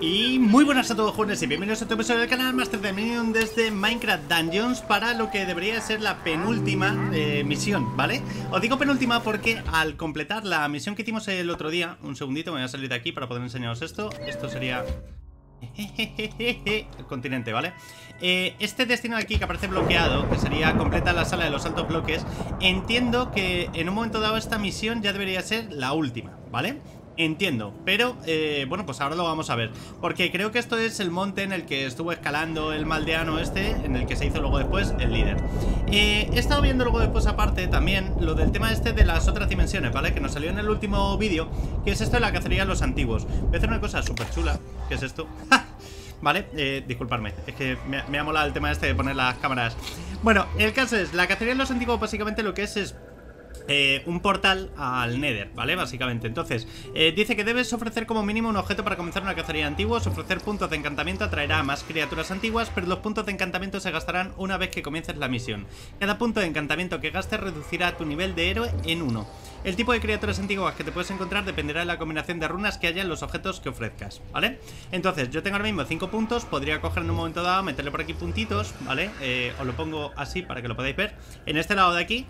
Y muy buenas a todos, jóvenes, y bienvenidos a otro episodio del canal Masterchef desde Minecraft Dungeons para lo que debería ser la penúltima misión, ¿vale? Os digo penúltima porque al completar la misión que hicimos el otro día, un segundito, me voy a salir de aquí para poder enseñaros esto. Esto sería... el continente, ¿vale? Este destino de aquí que aparece bloqueado, que sería completa la sala de los altos bloques, entiendo que en un momento dado esta misión ya debería ser la última, ¿vale? Entiendo, pero bueno, pues ahora lo vamos a ver, porque creo que esto es el monte en el que estuvo escalando el maldeano este, en el que se hizo luego después el líder. He estado viendo luego después aparte también lo del tema este de las otras dimensiones, ¿vale? Que nos salió en el último vídeo, que es esto de la cacería de los antiguos. Voy a hacer una cosa súper chula, que es esto. Vale, disculparme, es que me ha molado el tema este de poner las cámaras. Bueno, el caso es, la cacería de los antiguos básicamente lo que es un portal al Nether, ¿vale? Básicamente, entonces, dice que debes ofrecer como mínimo un objeto para comenzar una cacería de antiguos. Ofrecer puntos de encantamiento atraerá a más criaturas antiguas, pero los puntos de encantamiento se gastarán una vez que comiences la misión. Cada punto de encantamiento que gastes reducirá tu nivel de héroe en 1. El tipo de criaturas antiguas que te puedes encontrar dependerá de la combinación de runas que haya en los objetos que ofrezcas, ¿vale? Entonces, yo tengo ahora mismo 5 puntos, podría coger en un momento dado, meterle por aquí puntitos, ¿vale? Os lo pongo así para que lo podáis ver. En este lado de aquí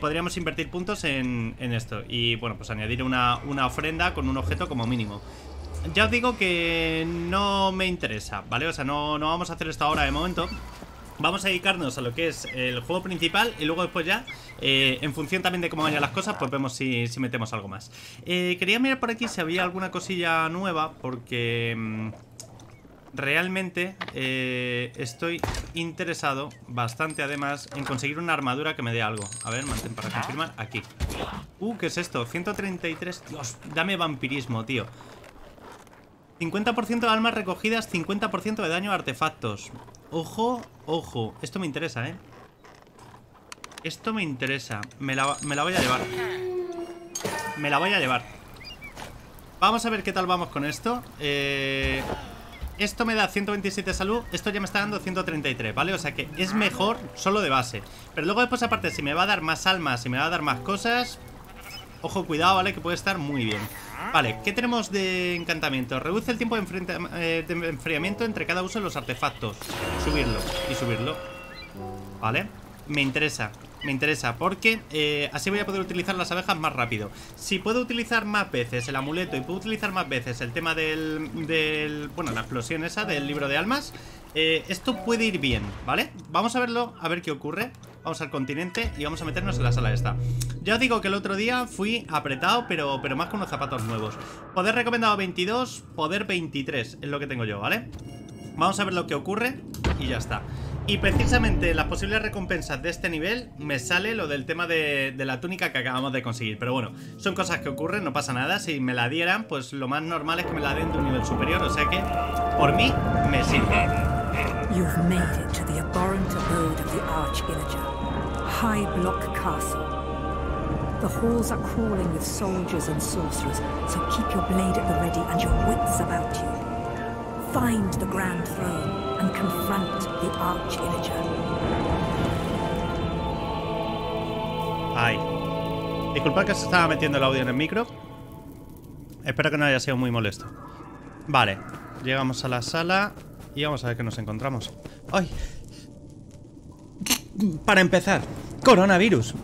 podríamos invertir puntos en esto y, bueno, pues añadir una ofrenda con un objeto como mínimo. Ya os digo que no me interesa, ¿vale? O sea, no vamos a hacer esto ahora de momento. Vamos a dedicarnos a lo que es el juego principal y luego después ya, en función también de cómo vayan las cosas, pues vemos si metemos algo más. Quería mirar por aquí si había alguna cosilla nueva porque realmente estoy interesado bastante además en conseguir una armadura que me dé algo. A ver, mantén para confirmar, aquí. ¿Qué es esto? 133, Dios, dame vampirismo, tío. 50% de almas recogidas, 50% de daño a artefactos. Ojo, ojo, esto me interesa, ¿eh? Esto me interesa. Me la voy a llevar. Me la voy a llevar. Vamos a ver qué tal vamos con esto. Esto me da 127 salud. Esto ya me está dando 133, ¿vale? O sea que es mejor solo de base. Pero luego después aparte, si me va a dar más almas, si me va a dar más cosas, ojo, cuidado, ¿vale? Que puede estar muy bien. Vale, ¿qué tenemos de encantamiento? Reduce el tiempo de enfriamiento entre cada uso de los artefactos. Subirlo y subirlo. Vale, me interesa porque así voy a poder utilizar las abejas más rápido. Si puedo utilizar más veces el amuleto y puedo utilizar más veces el tema bueno, la explosión esa del libro de almas, esto puede ir bien, ¿vale? Vamos a verlo, a ver qué ocurre. Vamos al continente y vamos a meternos en la sala esta. Ya os digo que el otro día fui apretado, pero más con unos zapatos nuevos. Poder recomendado 22, poder 23 es lo que tengo yo, ¿vale? Vamos a ver lo que ocurre y ya está. Y precisamente las posibles recompensas de este nivel me sale lo del tema de la túnica que acabamos de conseguir. Pero bueno, son cosas que ocurren, no pasa nada. Si me la dieran, pues lo más normal es que me la den de un nivel superior. O sea que, por mí, me sirve. You've made it to the abhorrent abode of the Arch-Illager, High Block Castle. The halls are crawling with soldiers and sorcerers, so keep your blade at the ready and your wits about you. Find the Grand Throne and confront the Arch-Illager. Ay. Disculpad que se estaba metiendo el audio en el micro. Espero que no haya sido muy molesto. Vale, llegamos a la sala y vamos a ver qué nos encontramos. ¡Ay! Para empezar, coronavirus.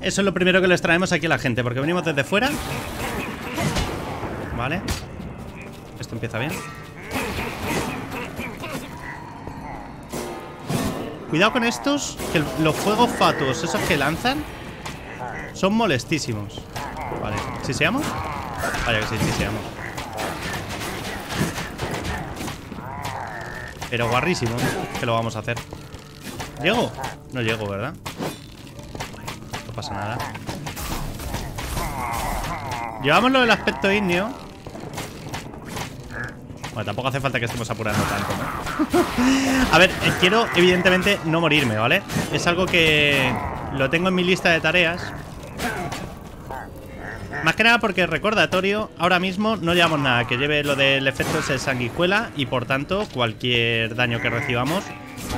Eso es lo primero que les traemos aquí a la gente, porque venimos desde fuera. Vale. Esto empieza bien. Cuidado con estos, que los fuegos fatuos, esos que lanzan, son molestísimos. Vale, ¿chiseamos? Vaya que sí, chiseamos. Pero guarrísimo, que lo vamos a hacer. ¿Llego? No llego, ¿verdad? No pasa nada. Llevamos lo del aspecto indio. Bueno, tampoco hace falta que estemos apurando tanto, ¿no? A ver, quiero evidentemente no morirme, ¿vale? Es algo que lo tengo en mi lista de tareas. Más que nada porque recordatorio, ahora mismo no llevamos nada que lleve lo del efecto ese sanguijuela y por tanto cualquier daño que recibamos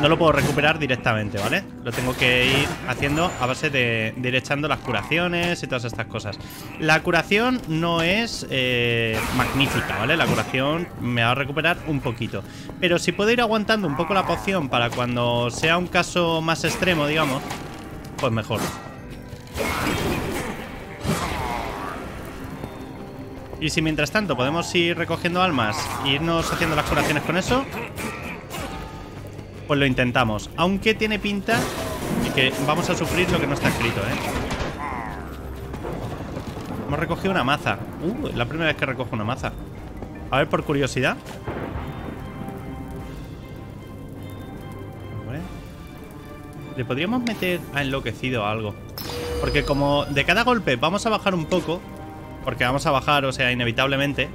no lo puedo recuperar directamente, ¿vale? Lo tengo que ir haciendo a base de ir echando las curaciones y todas estas cosas. La curación no es magnífica, ¿vale? La curación me va a recuperar un poquito, pero si puedo ir aguantando un poco la poción para cuando sea un caso más extremo, digamos, pues mejor. Y si mientras tanto podemos ir recogiendo almas e irnos haciendo las curaciones con eso, pues lo intentamos. Aunque tiene pinta de que vamos a sufrir lo que no está escrito, ¿eh? Hemos recogido una maza. Es la primera vez que recojo una maza. A ver, por curiosidad. Le podríamos meter a enloquecido o algo. Porque como de cada golpe vamos a bajar un poco... Porque vamos a bajar, o sea, inevitablemente.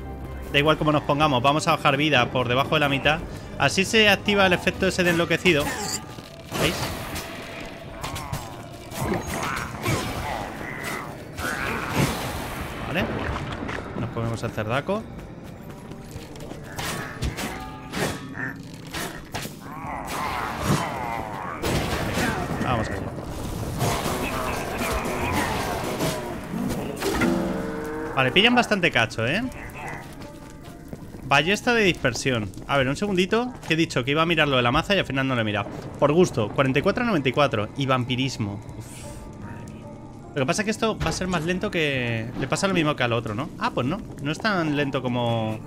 Da igual como nos pongamos, vamos a bajar vida por debajo de la mitad. Así se activa el efecto ese de enloquecido. ¿Veis? Vale. Nos ponemos al cerdaco. Vamos allá. Vale, pillan bastante cacho, ¿eh? Ballesta de dispersión. A ver, un segundito, que he dicho que iba a mirar lo de la maza y al final no lo he mirado. Por gusto, 44,94. Y vampirismo. Uf. Lo que pasa es que esto va a ser más lento que... Le pasa lo mismo que al otro, ¿no? Ah, pues no. No es tan lento como...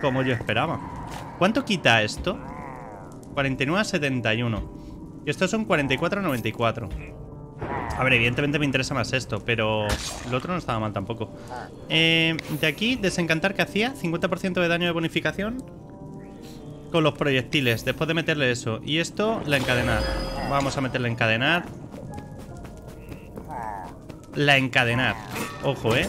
como yo esperaba. ¿Cuánto quita esto? 49,71. Y estos son 44,94. A ver, evidentemente me interesa más esto, pero lo otro no estaba mal tampoco. De aquí, desencantar que hacía 50% de daño de bonificación con los proyectiles, después de meterle eso. Y esto, la encadenar. Vamos a meterle encadenar. La encadenar. Ojo, ¿eh?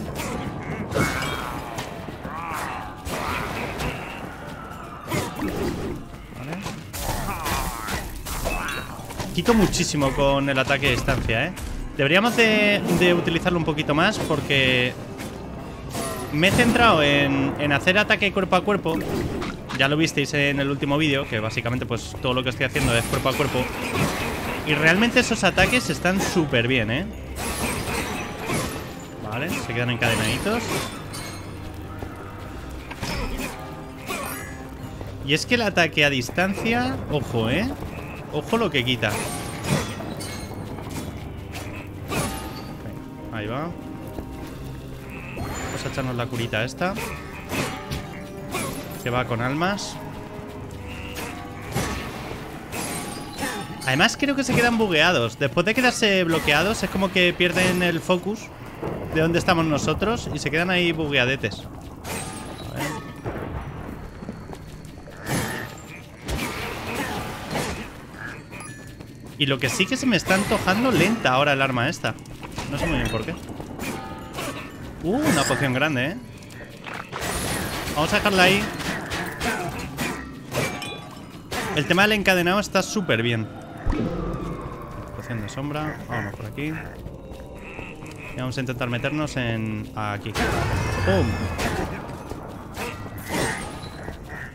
Quito muchísimo con el ataque a distancia, ¿eh? Deberíamos de utilizarlo un poquito más porque me he centrado en hacer ataque cuerpo a cuerpo. Ya lo visteis en el último vídeo, que básicamente pues todo lo que estoy haciendo es cuerpo a cuerpo. Y realmente esos ataques están súper bien, ¿eh? Vale, se quedan encadenaditos. Y es que el ataque a distancia, ojo, ¿eh? Ojo lo que quita. Ahí va. Vamos a echarnos la curita esta, que va con almas. Además creo que se quedan bugueados. Después de quedarse bloqueados es como que pierden el focus de donde estamos nosotros y se quedan ahí bugueadetes. Y lo que sí que se me está antojando lenta ahora el arma esta. No sé muy bien por qué. Una poción grande, ¿eh? Vamos a dejarla ahí. El tema del encadenado está súper bien. Poción de sombra. Vamos por aquí. Y vamos a intentar meternos en... aquí. ¡Pum!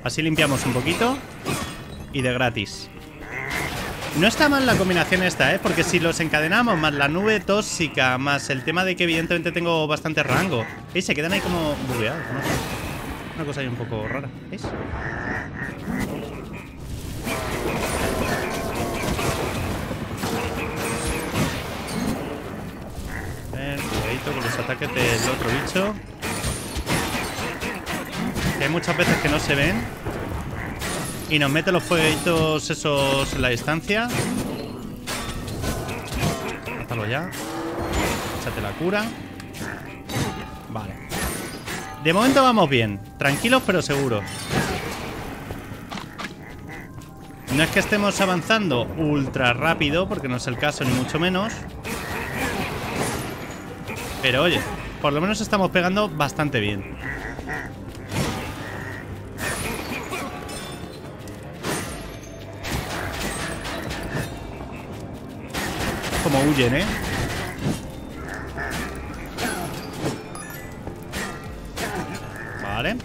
Así limpiamos un poquito. Y de gratis. No está mal la combinación esta, ¿eh? Porque si los encadenamos, más la nube tóxica, más el tema de que evidentemente tengo bastante rango. ¿Veis? Se quedan ahí como bugueados, ¿no? Una cosa ahí un poco rara, ¿veis? A ver, cuidadito con los ataques del otro bicho, que hay muchas veces que no se ven. Y nos mete los fueguitos esos en la distancia. Mátalo ya. Échate la cura. Vale. De momento vamos bien. Tranquilos pero seguros. No es que estemos avanzando ultra rápido, porque no es el caso ni mucho menos. Pero oye, por lo menos estamos pegando bastante bien. Como huyen, ¿eh? Vale.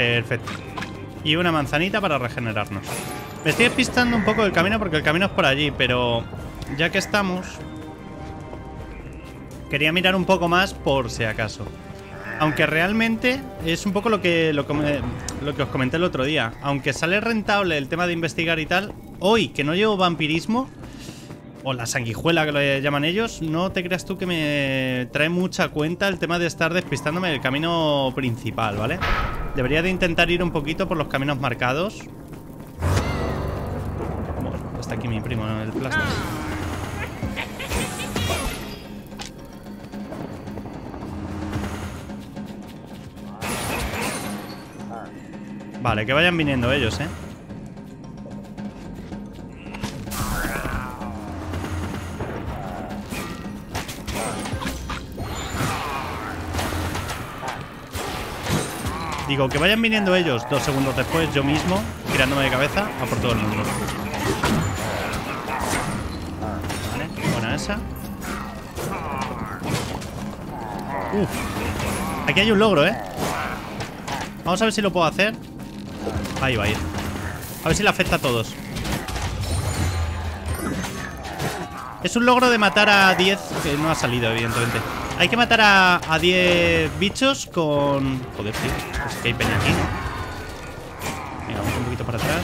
Perfecto. Y una manzanita para regenerarnos. Me estoy despistando un poco del camino porque el camino es por allí, pero ya que estamos, quería mirar un poco más por si acaso. Aunque realmente es un poco lo que os comenté el otro día. Aunque sale rentable el tema de investigar y tal, hoy que no llevo vampirismo, o la sanguijuela que lo llaman ellos, no te creas tú que me trae mucha cuenta el tema de estar despistándome del camino principal, ¿vale? Debería de intentar ir un poquito por los caminos marcados. Bueno, está aquí mi primo, el plástico. Vale, que vayan viniendo ellos, ¿eh? Digo, que vayan viniendo ellos. 2 segundos después, yo mismo, tirándome de cabeza a por todo el mundo. Vale, buena esa. Uf. Aquí hay un logro, ¿eh? Vamos a ver si lo puedo hacer. Ahí va a ir. A ver si le afecta a todos. Es un logro de matar a 10, que no ha salido, evidentemente. Hay que matar a 10 bichos con... Joder, tío, es que hay peña aquí. Venga, vamos un poquito para atrás.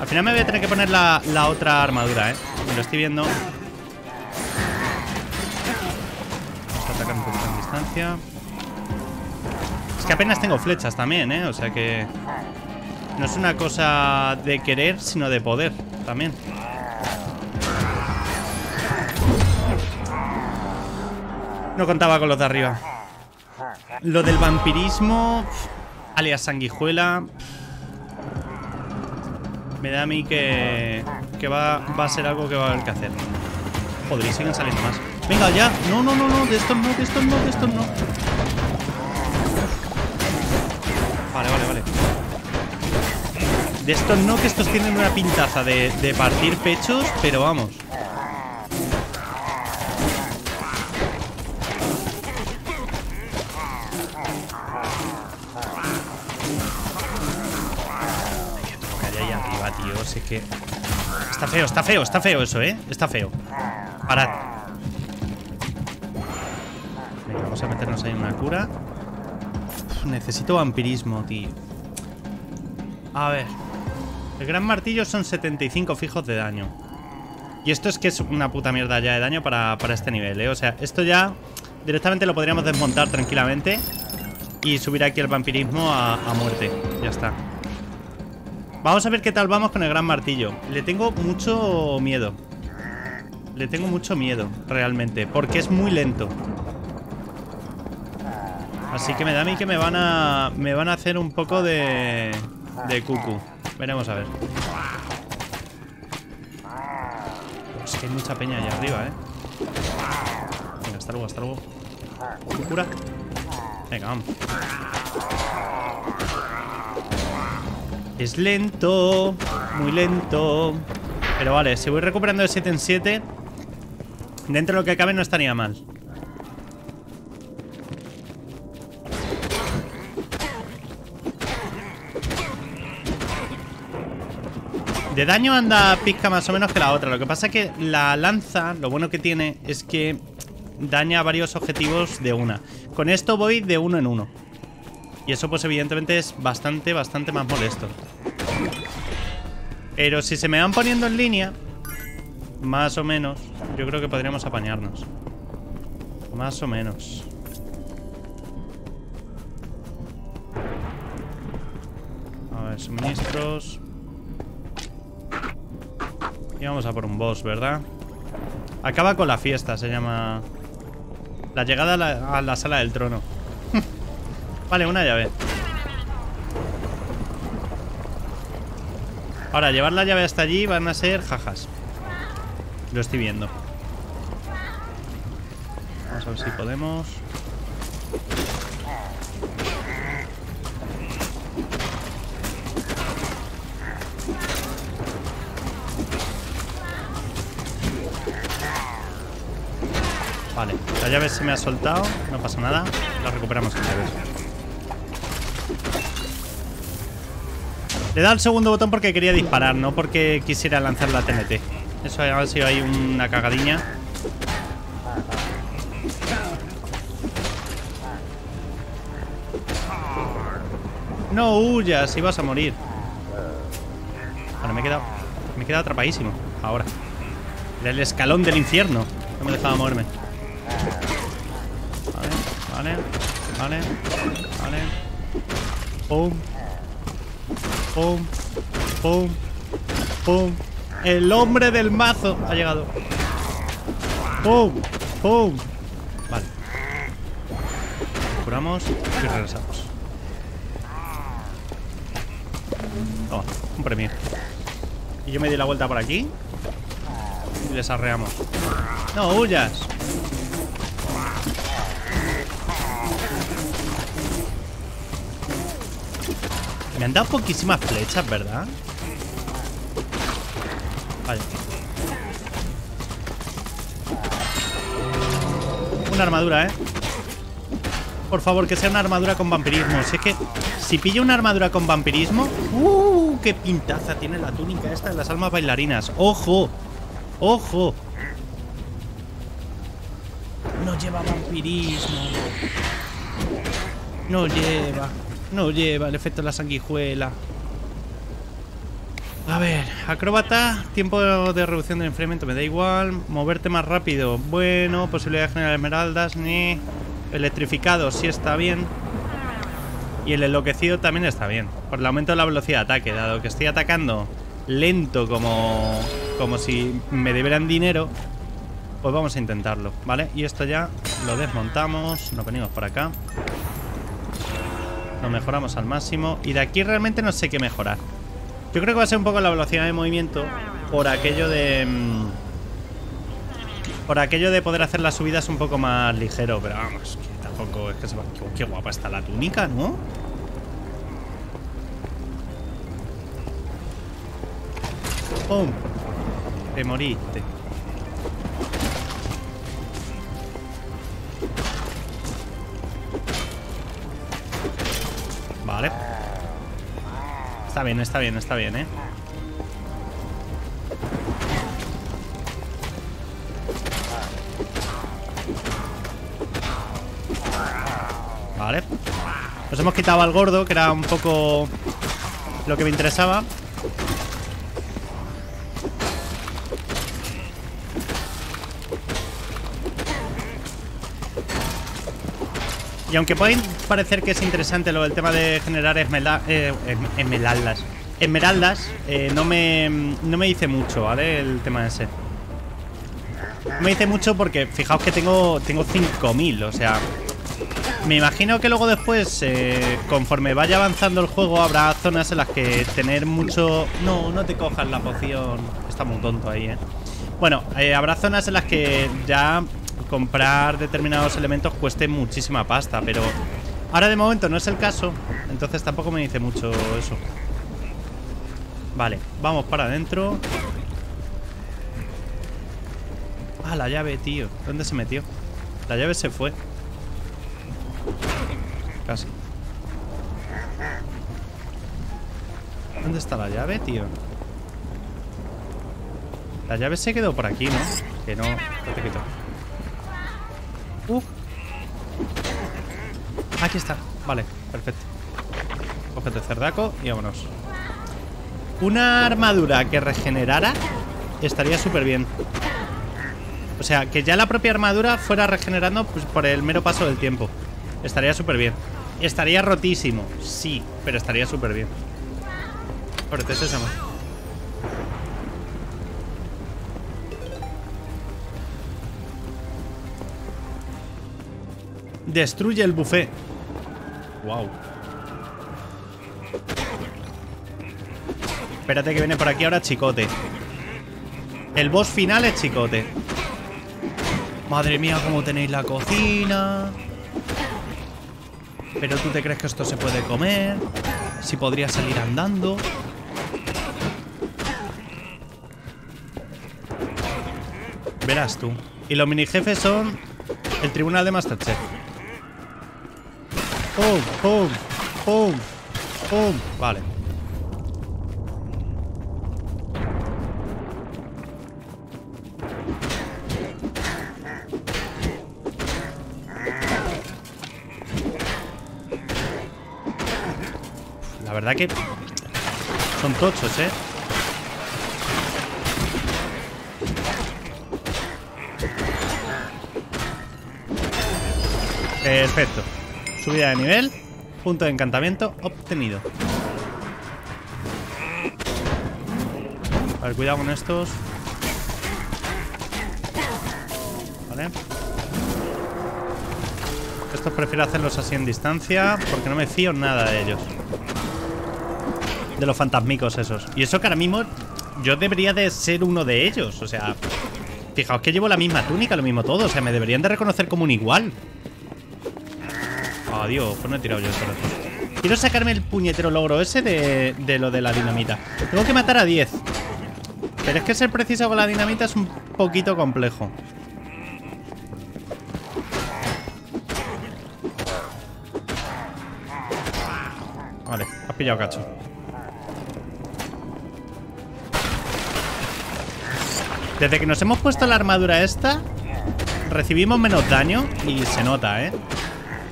Al final me voy a tener que poner la otra armadura, ¿eh? Me lo estoy viendo. Vamos a atacar un poquito en distancia. Es que apenas tengo flechas también, ¿eh? O sea que... No es una cosa de querer, sino de poder también. No contaba con los de arriba. Lo del vampirismo, alias sanguijuela, me da a mí que va a ser algo que va a haber que hacer. Joder, y siguen saliendo más. Venga, ya. No, no, no, no. De estos no, de estos no, de estos no. Vale, vale, vale. De estos no, que estos tienen una pintaza de partir pechos, pero vamos. Ay, yo tengo que ir ahí arriba, tío. Sé que... Está feo, está feo, está feo eso, ¿eh? Está feo. Parad. Venga, vamos a meternos ahí en una cura. Uf, necesito vampirismo, tío. A ver... El gran martillo son 75 fijos de daño. Y esto es que es una puta mierda ya de daño para este nivel, ¿eh? O sea, esto ya directamente lo podríamos desmontar tranquilamente y subir aquí el vampirismo a muerte. Ya está. Vamos a ver qué tal vamos con el gran martillo. Le tengo mucho miedo. Le tengo mucho miedo, realmente, porque es muy lento. Así que me da a mí que me van a hacer un poco de cucu. Veremos a ver. Es que hay mucha peña allá arriba, ¿eh? Venga, hasta luego, hasta luego. ¿Cura? Venga, vamos. Es lento. Muy lento. Pero vale, si voy recuperando de 7 en 7, dentro de lo que cabe no estaría mal. De daño anda pizca más o menos que la otra. Lo que pasa es que la lanza, lo bueno que tiene es que daña varios objetivos de una. Con esto voy de uno en uno. Y eso pues evidentemente es bastante, bastante más molesto. Pero si se me van poniendo en línea, más o menos, yo creo que podríamos apañarnos. Más o menos. A ver, suministros... Y vamos a por un boss, ¿verdad? Acaba con la fiesta, se llama. La llegada a la sala del trono. Vale, una llave. Ahora, llevar la llave hasta allí van a ser jajas. Lo estoy viendo. Vamos a ver si podemos. Vale, la llave se me ha soltado, no pasa nada, la recuperamos otra vez. Le he dado el segundo botón porque quería disparar, no porque quisiera lanzar la TNT. Eso ha sido ahí una cagadiña. No huyas, si vas a morir. Bueno, me he quedado atrapadísimo. Ahora el escalón del infierno. No me dejaba moverme. Vale, vale, vale. Pum, pum, pum, pum. El hombre del mazo ha llegado. Pum, pum. Vale. Curamos y regresamos. Toma, un premio. Y yo me di la vuelta por aquí y les arreamos. ¡No huyas! Me han dado poquísimas flechas, ¿verdad? Vale. Una armadura, ¿eh? Por favor, que sea una armadura con vampirismo. Si es que si pillo una armadura con vampirismo... ¡Uh! ¡Qué pintaza tiene la túnica esta de las almas bailarinas! ¡Ojo! ¡Ojo! No lleva vampirismo. No lleva. No lleva el efecto de la sanguijuela. A ver, acróbata, tiempo de reducción del enfriamiento, me da igual. Moverte más rápido, bueno. Posibilidad de generar esmeraldas, ni. Electrificado, sí está bien. Y el enloquecido también está bien. Por el aumento de la velocidad de ataque, dado que estoy atacando lento como si me debieran dinero. Pues vamos a intentarlo, ¿vale? Y esto ya lo desmontamos. Nos venimos por acá. Nos mejoramos al máximo. Y de aquí realmente no sé qué mejorar. Yo creo que va a ser un poco la velocidad de movimiento. Por aquello de poder hacer las subidas un poco más ligero. Pero vamos, que tampoco es que se va. Qué guapa está la túnica, ¿no? ¡Pum! Te moriste. Vale. Está bien, está bien, está bien, ¿eh? Vale. Nos hemos quitado al gordo, que era un poco lo que me interesaba. Y aunque puede parecer que es interesante lo del tema de generar esmeraldas, no me dice mucho, ¿vale? El tema ese. No me dice mucho porque fijaos que tengo 5000, o sea... Me imagino que luego después, conforme vaya avanzando el juego, habrá zonas en las que tener mucho... No, no te cojas la poción. Está muy tonto ahí, ¿eh? Bueno, habrá zonas en las que ya... comprar determinados elementos cueste muchísima pasta, pero ahora de momento no es el caso, entonces tampoco me dice mucho eso. Vale, vamos para adentro. Ah, la llave, tío. ¿Dónde se metió? La llave se fue. Casi. ¿Dónde está la llave, tío? La llave se quedó por aquí, ¿no? Que no... No te quito. Aquí está, vale, perfecto. Cógete cerdaco y vámonos. Una armadura que regenerara estaría súper bien. O sea, que ya la propia armadura fuera regenerando, pues, por el mero paso del tiempo. Estaría súper bien. Estaría rotísimo, sí, pero estaría súper bien. Ahorita es esa mano. Destruye el buffet. Wow. Espérate que viene por aquí ahora Chicote. El boss final es Chicote. Madre mía, cómo tenéis la cocina. Pero tú te crees que esto se puede comer. Si podría salir andando. Verás tú. Y los mini jefes son el tribunal de Masterchef. ¡Pum! ¡Pum! ¡Pum! ¡Pum! Vale. La verdad que son tochos, ¿eh? Perfecto. Subida de nivel. Punto de encantamiento obtenido. A ver, cuidado con estos. Vale. Estos prefiero hacerlos así en distancia, porque no me fío nada de ellos. De los fantasmicos esos. Y eso que ahora mismo yo debería de ser uno de ellos. O sea, fijaos que llevo la misma túnica, lo mismo todo. O sea, me deberían de reconocer como un igual. Oh, Dios, pues no he tirado yo esto. Quiero sacarme el puñetero logro ese de lo de la dinamita. Tengo que matar a 10. Pero es que ser preciso con la dinamita es un poquito complejo. Vale, has pillado cacho. Desde que nos hemos puesto la armadura esta, recibimos menos daño y se nota, ¿eh?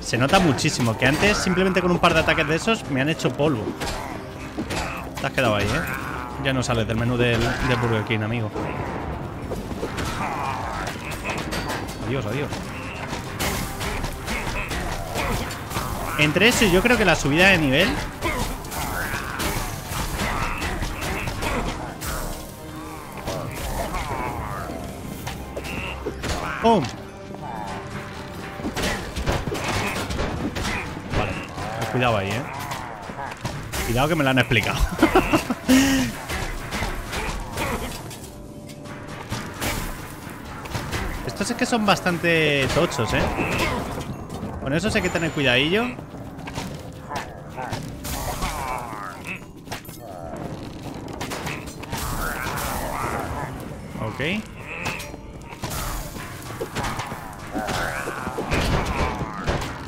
Se nota muchísimo, que antes simplemente con un par de ataques de esos me han hecho polvo. Te has quedado ahí, ¿eh? Ya no sales del menú de Burger King, amigo. Adiós, adiós. Entre eso y yo creo que la subida de nivel... ¡Pum! Cuidado ahí, ¿eh? Cuidado que me lo han explicado. Estos es que son bastante tochos, ¿eh? Con eso hay que tener cuidadillo. Ok.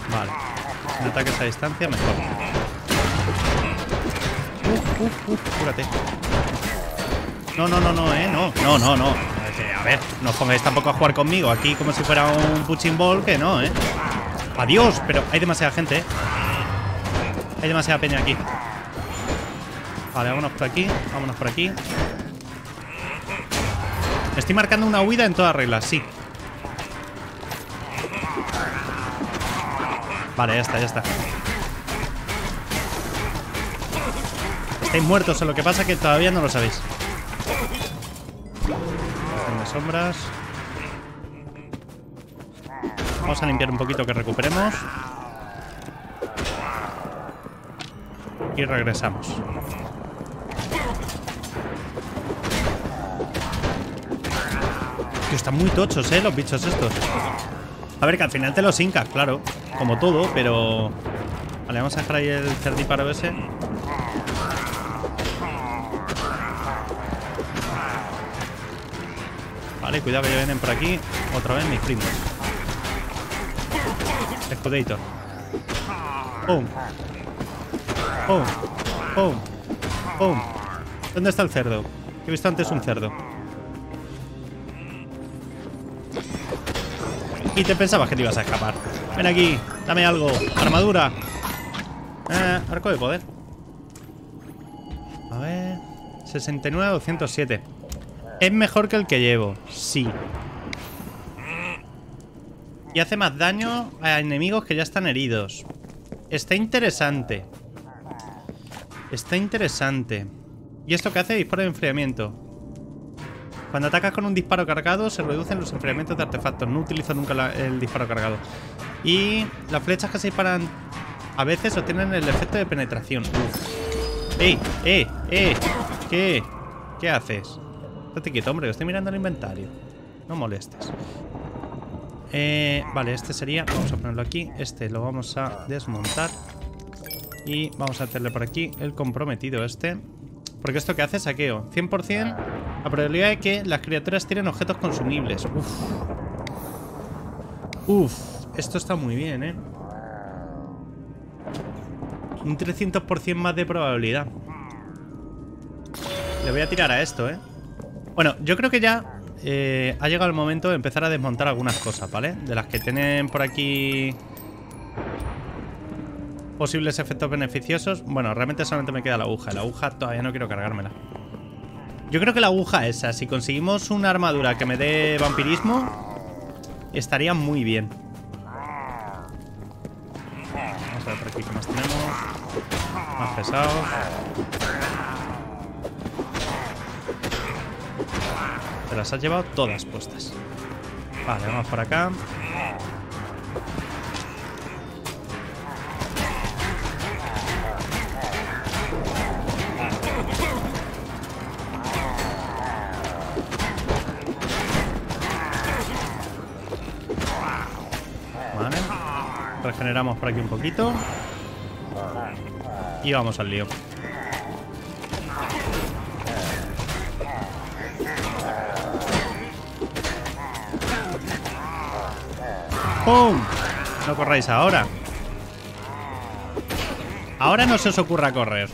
Vale. Ataques a distancia mejor. Cúrate. No. A ver, no os pongáis tampoco a jugar conmigo aquí como si fuera un punching ball, que no, eh. Adiós, pero hay demasiada gente, eh. Hay demasiada peña aquí. Vale, vámonos por aquí, vámonos por aquí. Estoy marcando una huida en todas reglas, sí. Vale, ya está, ya está. Estáis muertos, o lo que pasa que todavía no lo sabéis. Están las sombras. Vamos a limpiar un poquito que recuperemos. Y regresamos. Tío, están muy tochos, los bichos estos. A ver, que al final te los hincas, claro. Como todo, pero... Vale, vamos a dejar ahí el cerdíparo ese. Vale, cuidado que ya vienen por aquí. Otra vez mis primos. Escudeito. ¡Pum! ¡Pum! ¡Pum! ¡Pum! ¿Dónde está el cerdo? He visto antes un cerdo. Y te pensabas que te ibas a escapar. Ven aquí, dame algo. Armadura. Arco de poder. A ver... 69, 207. Es mejor que el que llevo. Sí. Y hace más daño a enemigos que ya están heridos. Está interesante. Está interesante. Y esto que hace dispara de enfriamiento. Cuando atacas con un disparo cargado se reducen los enfriamientos de artefactos. No utilizo nunca el disparo cargado. Y las flechas que se disparan a veces obtienen el efecto de penetración. Uf. ¡Eh! ¿Qué? ¿Qué haces? Estate quieto, hombre, estoy mirando el inventario. No molestes. Vale, este sería... Vamos a ponerlo aquí. Este lo vamos a desmontar. Y vamos a hacerle por aquí el comprometido este. Porque esto que hace saqueo. 100% la probabilidad de que las criaturas tiren objetos consumibles. Uf. Esto está muy bien, ¿eh? Un 300% más de probabilidad. Le voy a tirar a esto, ¿eh? Bueno, yo creo que ya ha llegado el momento de empezar a desmontar algunas cosas, ¿vale? De las que tienen por aquí... posibles efectos beneficiosos. Bueno, realmente solamente me queda la aguja. La aguja todavía no quiero cargármela. Yo creo que la aguja esa, si conseguimos una armadura que me dé vampirismo, estaría muy bien. Vamos a ver por aquí qué más tenemos. Más pesado. Te las has llevado todas puestas. Vale, vamos por acá. Vale. Regeneramos por aquí un poquito. Y vamos al lío. ¡Pum! No corráis ahora. Ahora no se os ocurra correr.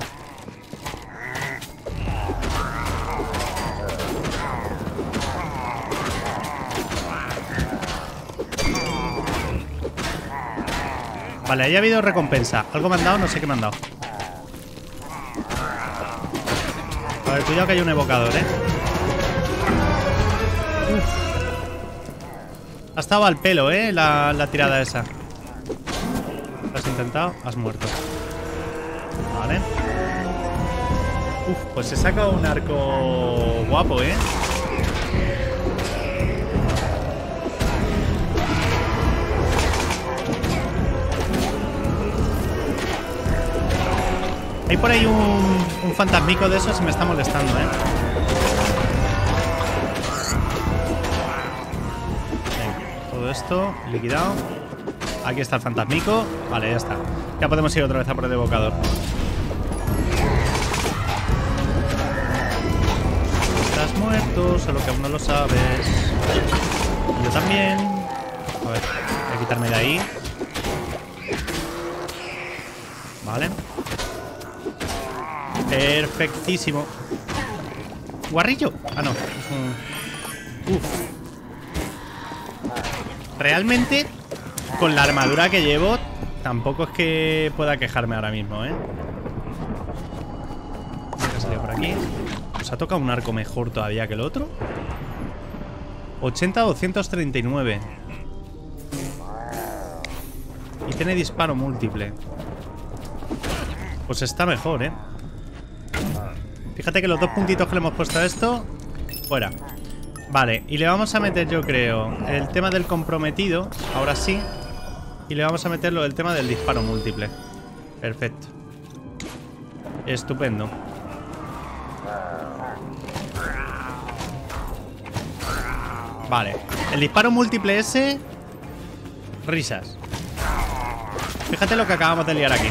Vale, ahí ha habido recompensa. Algo me han dado, no sé qué me han dado. A ver, cuidado que hay un evocador, Uf. Ha estado al pelo, la tirada esa. Lo has intentado, has muerto. Vale. Uf, pues se saca un arco guapo, Hay por ahí un fantasmico de esos y me está molestando, Esto, liquidado. Aquí está el fantasmico. Vale, ya está. Ya podemos ir otra vez a por el evocador. Estás muerto, solo que aún no lo sabes. Yo también. A ver, voy a quitarme de ahí. Vale. Perfectísimo. ¿Guarrillo? Ah, no. Uf. Realmente, con la armadura que llevo, tampoco es que pueda quejarme ahora mismo, Ha salido por aquí. ¿Nos ha tocado un arco mejor todavía que el otro? 80-239. Y tiene disparo múltiple. Pues está mejor, Fíjate que los dos puntitos que le hemos puesto a esto, fuera. Vale, y le vamos a meter, yo creo, el tema del comprometido, ahora sí. Y le vamos a meter lo del tema del disparo múltiple. Perfecto. Estupendo. Vale, el disparo múltiple ese... Risas. Fíjate lo que acabamos de liar aquí.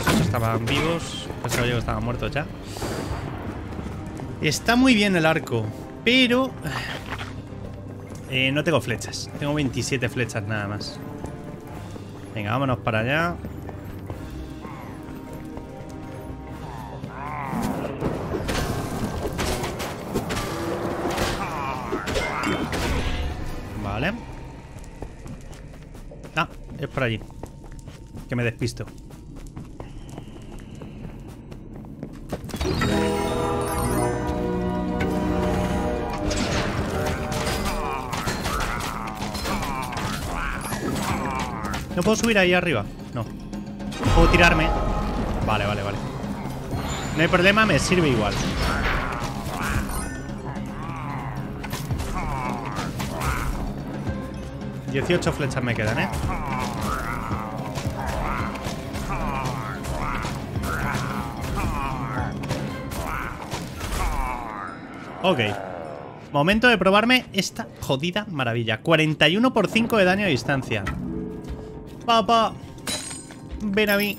Esos estaban vivos. Pensaba yo que estaban muertos ya. Está muy bien el arco, pero no tengo flechas. Tengo 27 flechas nada más. Venga, vámonos para allá. Vale. Ah, es por allí. Que me despisto. ¿No puedo subir ahí arriba? No. ¿Puedo tirarme? Vale, vale, vale. No hay problema, me sirve igual. Dieciocho flechas me quedan, Ok. Momento de probarme esta jodida maravilla. 41 por 5 de daño a distancia. Papá, ven a mí.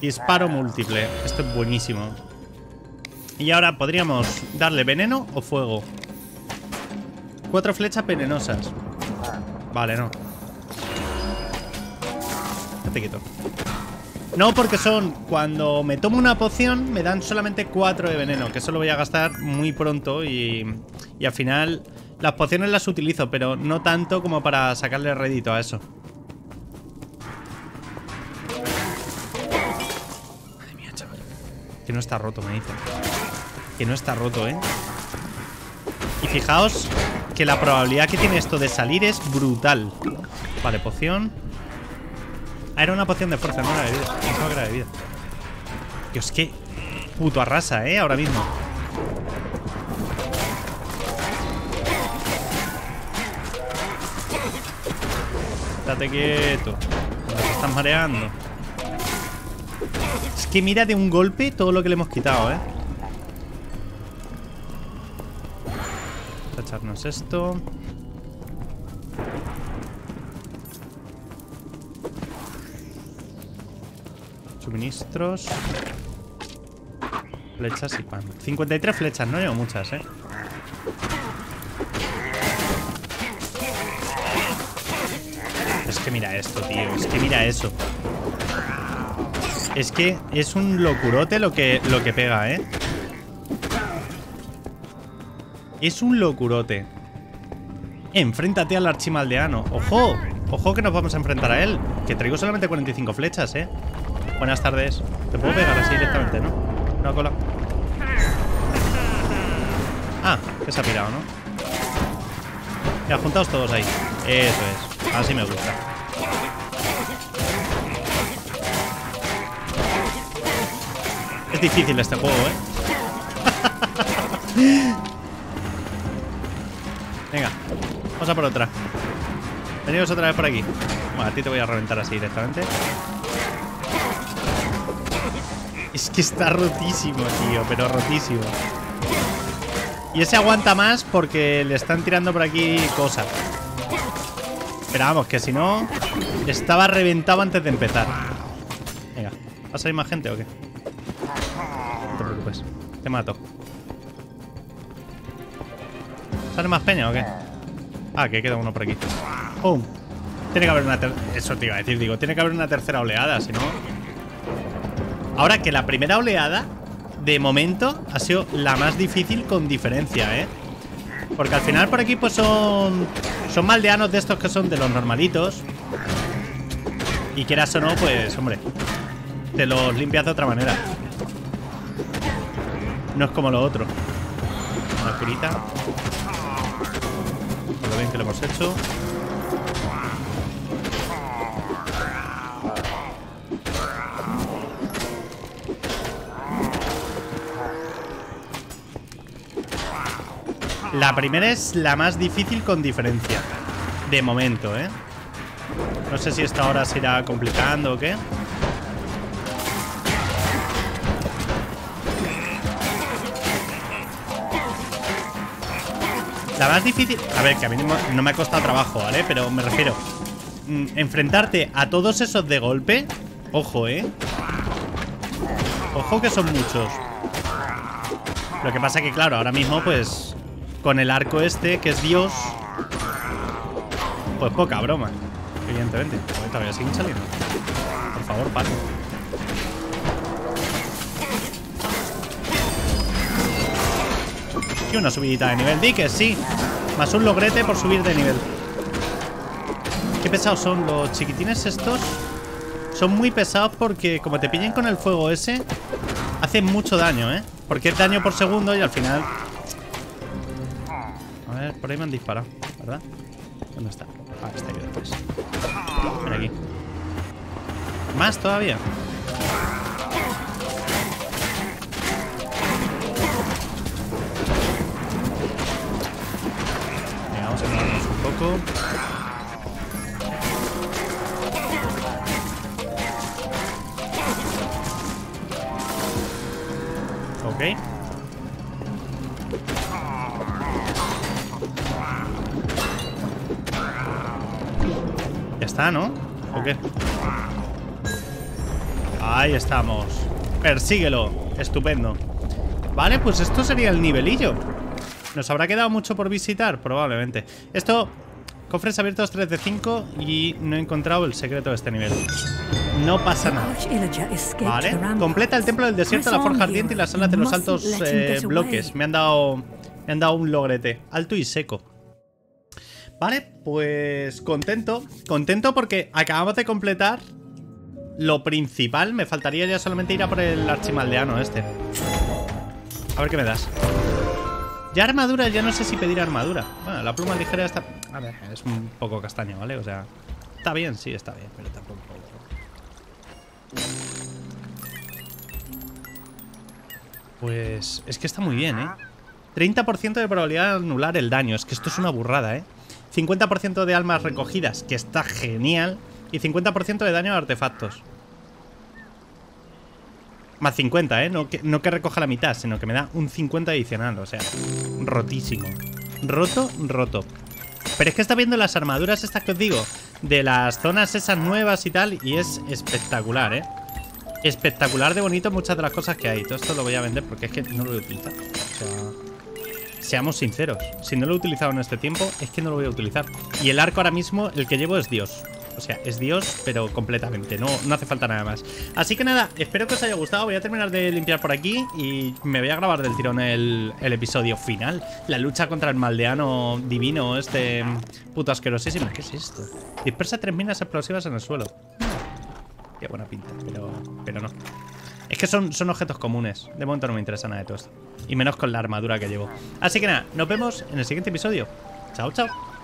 Disparo múltiple. Esto es buenísimo. Y ahora podríamos darle veneno o fuego. 4 flechas venenosas. Vale, no. Ya te quito. No, porque son... Cuando me tomo una poción, me dan solamente 4 de veneno. Que eso lo voy a gastar muy pronto. Y al final... Las pociones las utilizo, pero no tanto como para sacarle rédito a eso. Madre mía, chaval. Que no está roto, me dice. Que no está roto, ¿eh? Y fijaos que la probabilidad que tiene esto de salir es brutal. Vale, poción. Ah, era una poción de fuerza, no era de vida. Pensaba que era de vida. Dios, qué puto arrasa, ¿eh? Ahora mismo. Estate quieto. Te estás mareando. Es que mira de un golpe todo lo que le hemos quitado, ¿eh? Echarnos esto. Suministros. Flechas y pan. 53 flechas, no llevo muchas, ¿eh? Es que mira esto, tío. Es que mira eso. Es que es un locurote lo que pega, ¿eh? Es un locurote. Enfréntate al archimaldeano. ¡Ojo! ¡Ojo que nos vamos a enfrentar a él! Que traigo solamente 45 flechas, ¿eh? Buenas tardes. Te puedo pegar así directamente, ¿no? Una cola. Ah, que se ha pirado, ¿no? Ya, juntaos todos ahí. Eso es. Así me gusta. Es difícil este juego, ¿eh? Venga, vamos a por otra. Venidos otra vez por aquí. Bueno, a ti te voy a reventar así directamente. Es que está rotísimo, tío. Pero rotísimo. Y ese aguanta más porque le están tirando por aquí cosas. Pero vamos, que si no estaba reventado antes de empezar. Venga, ¿va a salir más gente o qué? No te preocupes, te mato. ¿Sale más peña o qué? Ah, que queda uno por aquí. ¡Pum! Tiene que haber una tercera... Eso te iba a decir, digo. Tiene que haber una tercera oleada, si no... Ahora que la primera oleada, de momento, ha sido la más difícil con diferencia, ¿eh? Porque al final por aquí pues son maldeanos de estos que son de los normalitos. Y quieras o no, pues, hombre, te los limpias de otra manera. No es como lo otro. Una curita. Por lo bien que lo hemos hecho. La primera es la más difícil con diferencia. De momento, ¿eh? No sé si esta ahora se irá complicando o qué. La más difícil... A ver, que a mí no me ha costado trabajo, ¿vale? Pero me refiero... Enfrentarte a todos esos de golpe... Ojo, ¿eh? Ojo que son muchos. Lo que pasa que, claro, ahora mismo, pues... Con el arco este, que es Dios. Pues poca broma. Evidentemente. Todavía siguen saliendo. Por favor, paro. Y una subidita de nivel. Di que sí. Más un logrete por subir de nivel. Qué pesados son los chiquitines estos. Son muy pesados porque como te pillen con el fuego ese, hacen mucho daño, ¿eh? Porque es daño por segundo y al final... A ver, por ahí me han disparado, ¿verdad? ¿Dónde está? Ah, está aquí detrás. Ven aquí. ¿Más todavía? Venga, vamos a ponernos un poco. Ok. Está, ¿no? ¿O qué? Ahí estamos. Persíguelo. Estupendo. Vale, pues esto sería el nivelillo. ¿Nos habrá quedado mucho por visitar? Probablemente. Esto, cofres abiertos 3 de 5 y no he encontrado el secreto de este nivel. No pasa nada. Vale. Completa el templo del desierto, la forja ardiente y las salas de los altos bloques. Me han dado un logrete. Alto y seco. Vale, pues contento. Contento porque acabamos de completar lo principal. Me faltaría ya solamente ir a por el archimaldeano este. A ver qué me das. Ya armadura, ya no sé si pedir armadura. Bueno, la pluma ligera está... A ver, es un poco castaño, ¿vale? O sea, está bien, sí, está bien, pero tampoco... Pues... Es que está muy bien, ¿eh? 30% de probabilidad de anular el daño. Es que esto es una burrada, ¿eh? 50% de almas recogidas, que está genial. Y 50% de daño a artefactos. Más 50, ¿eh? No que recoja la mitad, sino que me da un 50 adicional. O sea, rotísimo. Roto, roto. Pero es que está viendo las armaduras estas que os digo, de las zonas esas nuevas y tal, y es espectacular, ¿eh? Espectacular de bonito muchas de las cosas que hay. Todo esto lo voy a vender porque es que no lo voy a utilizar. O sea, seamos sinceros, si no lo he utilizado en este tiempo, es que no lo voy a utilizar. Y el arco ahora mismo, el que llevo es Dios. O sea, es Dios, pero completamente. No hace falta nada más. Así que nada, espero que os haya gustado. Voy a terminar de limpiar por aquí y me voy a grabar del tirón el episodio final. La lucha contra el maldeano divino, este puto asquerosísimo. ¿Qué es esto? Dispersa 3 minas explosivas en el suelo. Qué buena pinta, pero no. Es que son objetos comunes. De momento no me interesa nada de todo esto. Y menos con la armadura que llevo. Así que nada, nos vemos en el siguiente episodio. Chao, chao.